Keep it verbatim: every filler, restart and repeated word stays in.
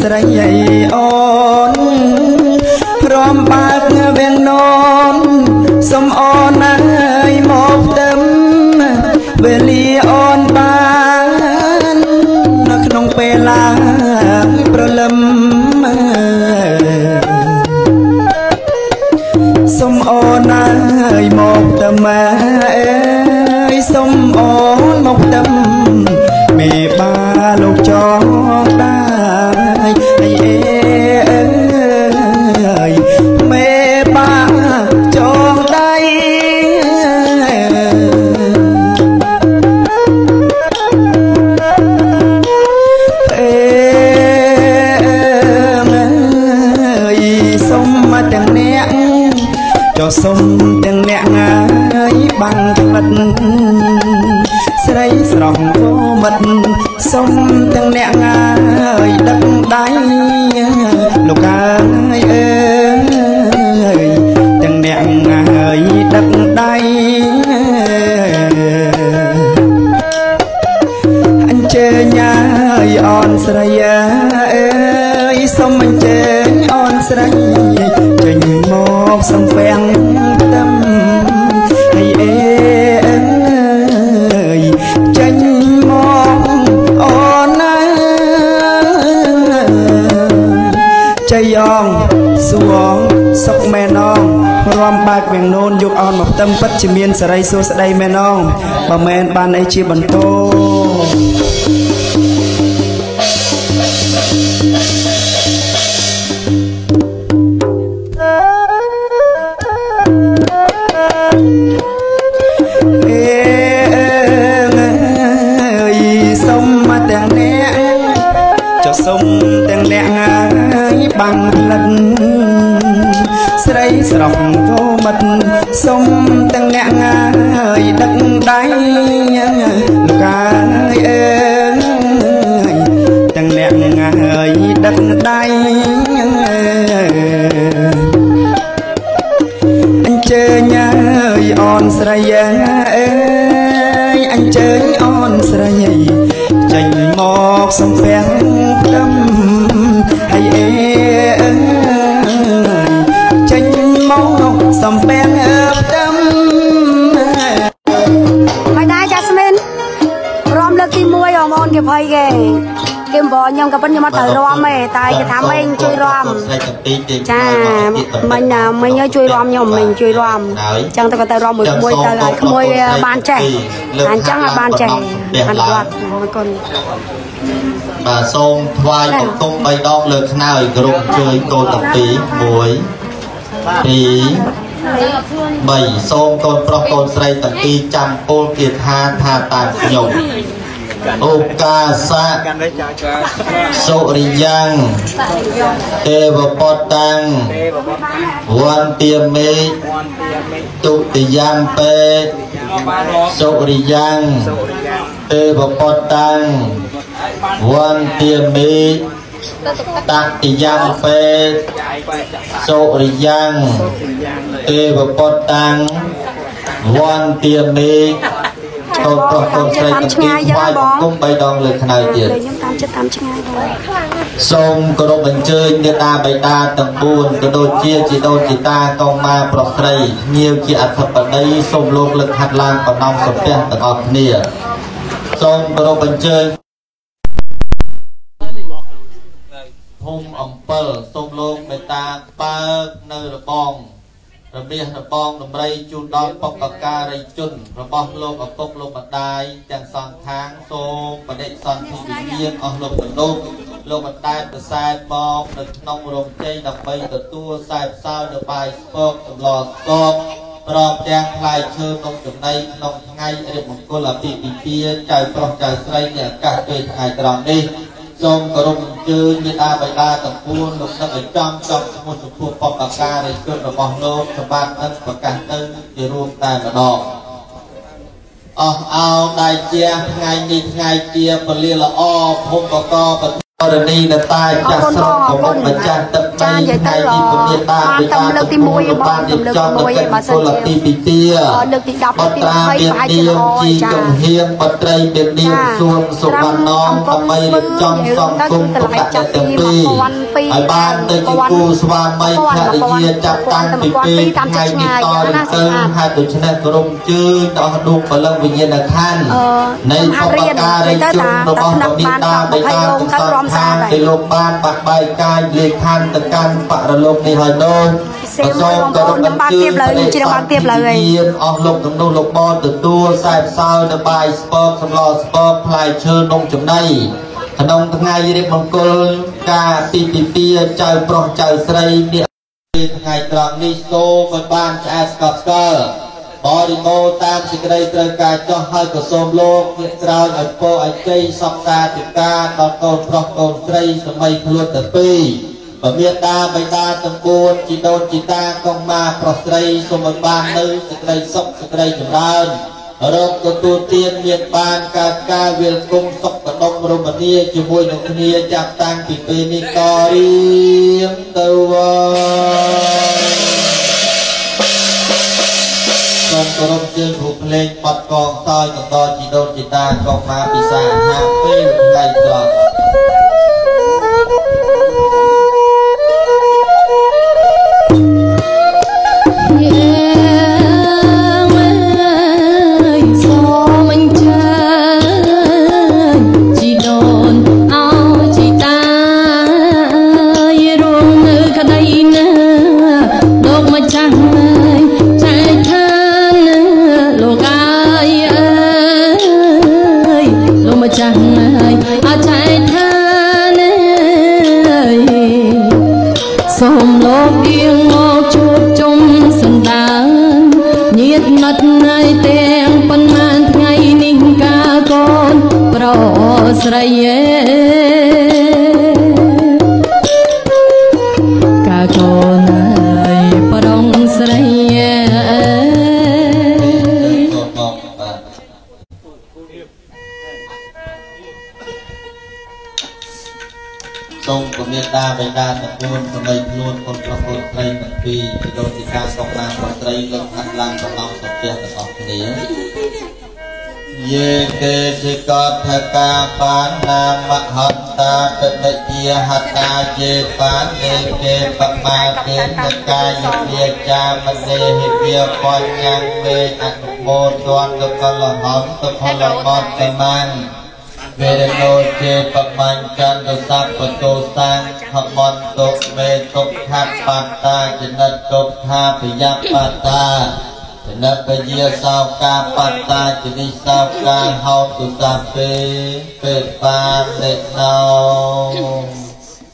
สระใหญ่อ่อนพร้อมปากเวียงนอนสมอ่อนนายหมอบเต็มเวลีอ่อนปานนักนองเปลาประลำสมอ่อนนายหมอบเต็มสมอ่อนหมอบเต็มเมบาลูกจอกได้เมบาจอกได้เอ๋ยสมมาแต่งเนี้ยจอสมแต่งเนี้ยง่ายบังกันใส่สรองโวมัดสมแต่งเนี้ยง่ายดักได้ลูกกายเอ๋ยแต่งเนี้ยง่ายดักได้อันเจยายอ่อนใส่เอ๋ยสมอันเจยอ่อนใส่เจยมอบสมแฝงดำให้เอ๋ใจยองสวงสกแม่น้องรวมปากเวียงโนนยกอ่อนหมกตั้มปัจฉิมยันสไลโซสไลแม่น้องบะแมนปานไอชีบันโตเอ๋ยสมมาแต่งเนี้ยจะสมแต่งเนี้ยบางลันใส่สรองโวมัดสมตั้งแนงายดักได้ลูกกายเอ๋ยตั้งแนงายดักได้อันเจยยายอ่อนใส่เอ๋ยอันเจยอ่อนใส่ใจหมอกสมแฝงดำให้เอ๋สมเป็นเอิบดำไม่ได้จัสมินรอมเลิกที่มวยอมอนเก็บไว้แกเก็บบอลยังกับปั้นยังมาต่อยรอมไม่ตายจะทำเองช่วยรอมจ้ามันน่ะมันยังช่วยรอมยังมันช่วยรอมจังแต่ก็ต่อยรอมเหมือนมวยแต่ละมวยบานแจกอันจังอ่ะบานแจกอันกวาดมันก็มาส่งไฟตกตุ้งไปดองเลิกหน้าอีกรุ่งช่วยโตตับตีมวยปีใบโซมต้นปลอกต้นไทรตะกีจำโอเกียรติฮาธาตาหยงโอกาสะสุริยังเทวปตังวันเตียมเมตุติยามเปสุริยังเทวปตังวันเตียมเมตักติยังเปโสริยังเทวปตังวันเตียมีตกตกตกใจตะกี้ไหวกุ้งใบดองเลยขนาดเดียดทรงกระโดดบันเจิดเนตาใบตาตะปูนกระโดดเจียจิโตจิตาตองมาปลอกไรเงียวเกียอัฐปะได้ทรงโลกเลิกหัดลางปะนำสมเด็จตะออกเนี่ยทรงกระโดดบันเจิดภูมิอมเปิลส้มโลกเมตาปาเนระบองระเบียระบองดมไรจูดองปกการายจุนระบองโลกอปกโลกบันไดจังสอนทางโซมประเดสอนทีวีเยี่ยงอโลกบันดุโลกบันไดประสายบองดึกน้องรวมใจดับใบตัวตัวสายสาวเดือบใบสปอกหลอดสปอกรอบแดงลายเชิญตรงจุดในน้องไงเด็กมันก็หลับปีปีเปียใจปลอกใจใส่เนี่ยกะเกิดไงตรองดีทรงกระดุมเจอเนตาใบตาตะปูนลงตั้งจ้องจ้องสมุนสุภปปากาในจุดระบองโลกสะบัดนั้นประการตึงจะรวมแต่ละดอกอ๋อเอาได้เจียไงนิดไงเจียปลีละอ้อพงประกอบปรณีในใต้จักรสมของมันจันทร์ จารย์ใหญ่ตลอดมาตำลึกตีมวยมาตำลึกมวยมาเสด็จเลือกตีดับตีไปไปจีนจีนเฮียนปัตย์เดียนเดียนส่วนสุวรรณน้องทำไมจอมสองกงตระจักรตีไอ้บ้านตะจิกูสวามัยชาติเยียจับตังปีปีไทยมีตอนเติมให้ตุชนะกรุงจืดต่อดุบเลิกวิญญาณท่านในสมการในจุนระบบมีตาในการสอนทางในโลกบ้านปักใบกายเลี้ยงท่านตะการปะระลกในหอยโดนผสมกระดมน้ำจืดในจิตบางเตียบเลยออกลงน้ำนมลงบอลตึกตัวใส่เสาในใบสปอร์ตสำลอสปอร์ตพลายเชิญนงจำได้ขนมทั้งไงเด็กมังกรกาปีปีเปียใจโปร่งใจใสเนี่ยทั้งไงตรังนิโซมันบ้านแอสกับเกอร์บอริโมตามสิกระไรตระการเจ้าให้กระสมโลกเรื่องราวอันโปอันใจสัมตาติการตอนโกนโปร่งโกนใสสมัยพลุตตีบะเมียตาใบตาตะกูลจิตโดนจิตตากองมาโปร่งใสสมัยบ้านนึกสิกระไรซอกสิกระไรจุดด้านรบกตูเตียนเมียนบานการกาเวลกงศกกระดกโรมาเนียจุบุยโรมาเนียจากตังปีปีนิกอริมตัวกองกรมเชิญผูกเพลงปัดกองซอยต่อต่อจีโดนจีตากองมาปีศาจฮาปิ้งไก่กรอบสระเยกาโกนายปรองสระเยทรงประเมตตาใบตาตะกูลสมัยพลวนคนประพฤติไตรหนึ่งปีโดยติการสองนางประไตรลงอันลังสองนางสองเจ้าสองเหนียเยเกจิกอทกาปานามหัตตาเตติเยหัตตาเยปานเยเกปมาเกตกายิเยจามเสหิเบียปัญญังเวอนุโมทวนตุกลหอมตุพลมอดตมันเวรโนเจปมันจันตุสัพปโตสังขมอนตุเมตุขัปปัตตาจินตุทาพยัปปัตตานับไปเยี่ยสาวกาปัตตาจินิสาวกาเฮาตุสาเปเปปาเตนเอา